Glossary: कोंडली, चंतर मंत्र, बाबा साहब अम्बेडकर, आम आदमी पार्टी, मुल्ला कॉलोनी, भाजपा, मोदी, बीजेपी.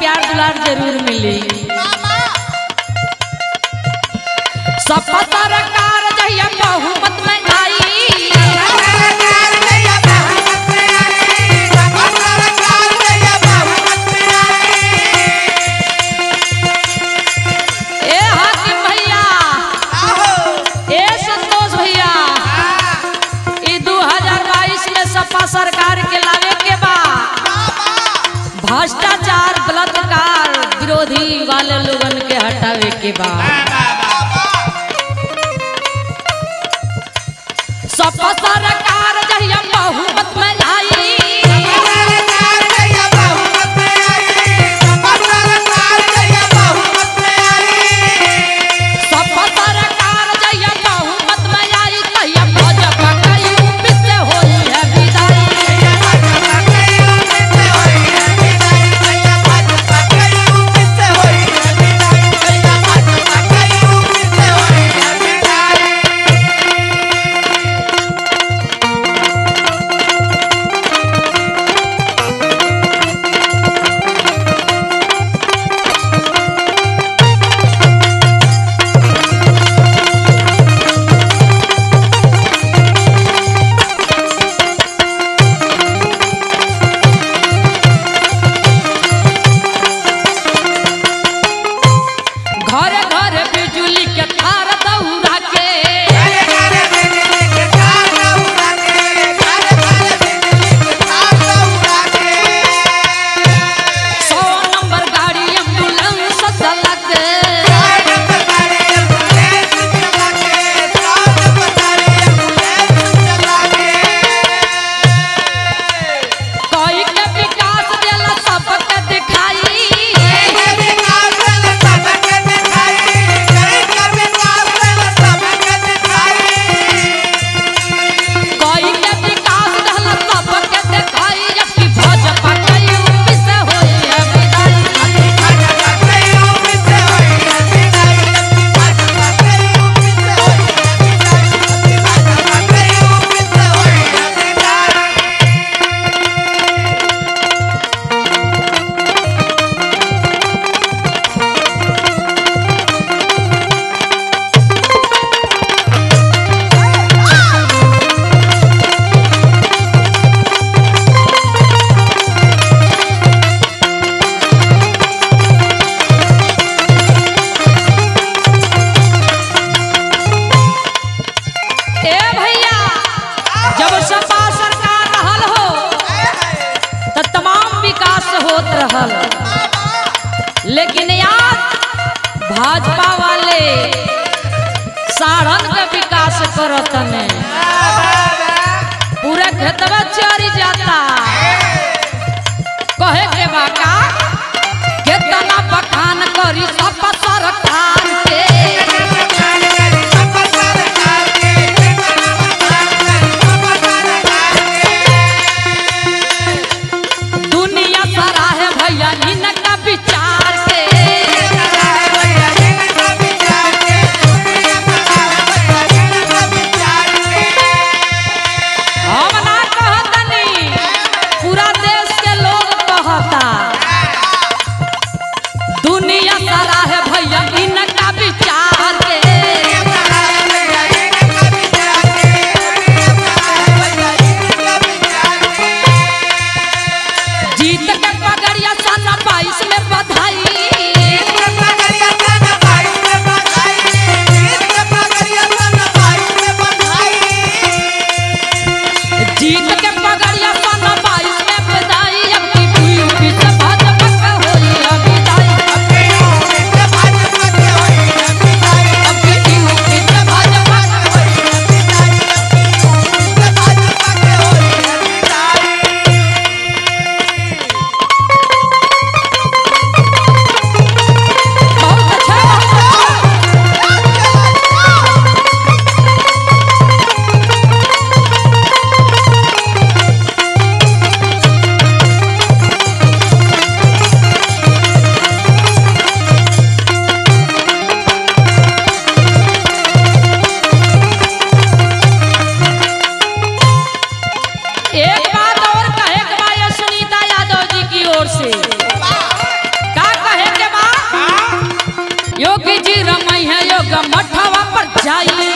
प्यार दुलार जरूर मिली। सब पत्रकार जहिया बहुमत में सरकार के लावे के बाद भ्रष्टाचार बलात्कार विरोधी वाले लोगन के हटावे के बाद सब सरकार जहिया बहुमत में लेकिन यार भाजपा वाले सारण के विकास करत में पूरा खेतवा चरी जाता कहे के बाका कितना बखान करी सब सरकार के दुनिया सारा है भैया। योगी जी रमैया योग मठवा पर जाइए।